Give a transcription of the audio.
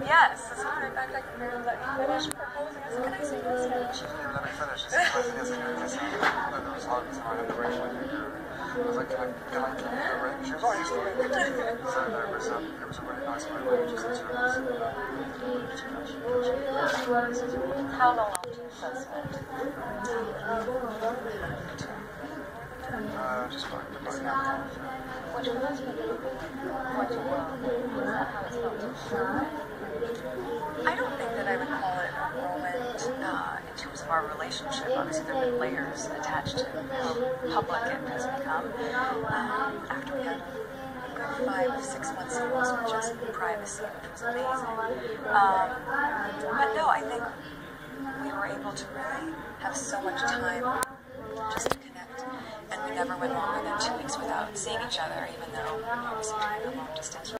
Yes, that's what I found. I can really let me finish proposing. Can I say this? Let me finish. I was like, can I keep her ring? She was like, it was a really nice moment. How long after this? Just like the button out. Is that how it's felt? I don't think that I would call it a moment in terms of our relationship. Obviously, there have been layers attached to how public it has become. After we had 5 or 6 months of just privacy, which was amazing. But no, I think we were able to really have so much time just to connect, and we never went longer than 2 weeks without seeing each other, even though we were long distance.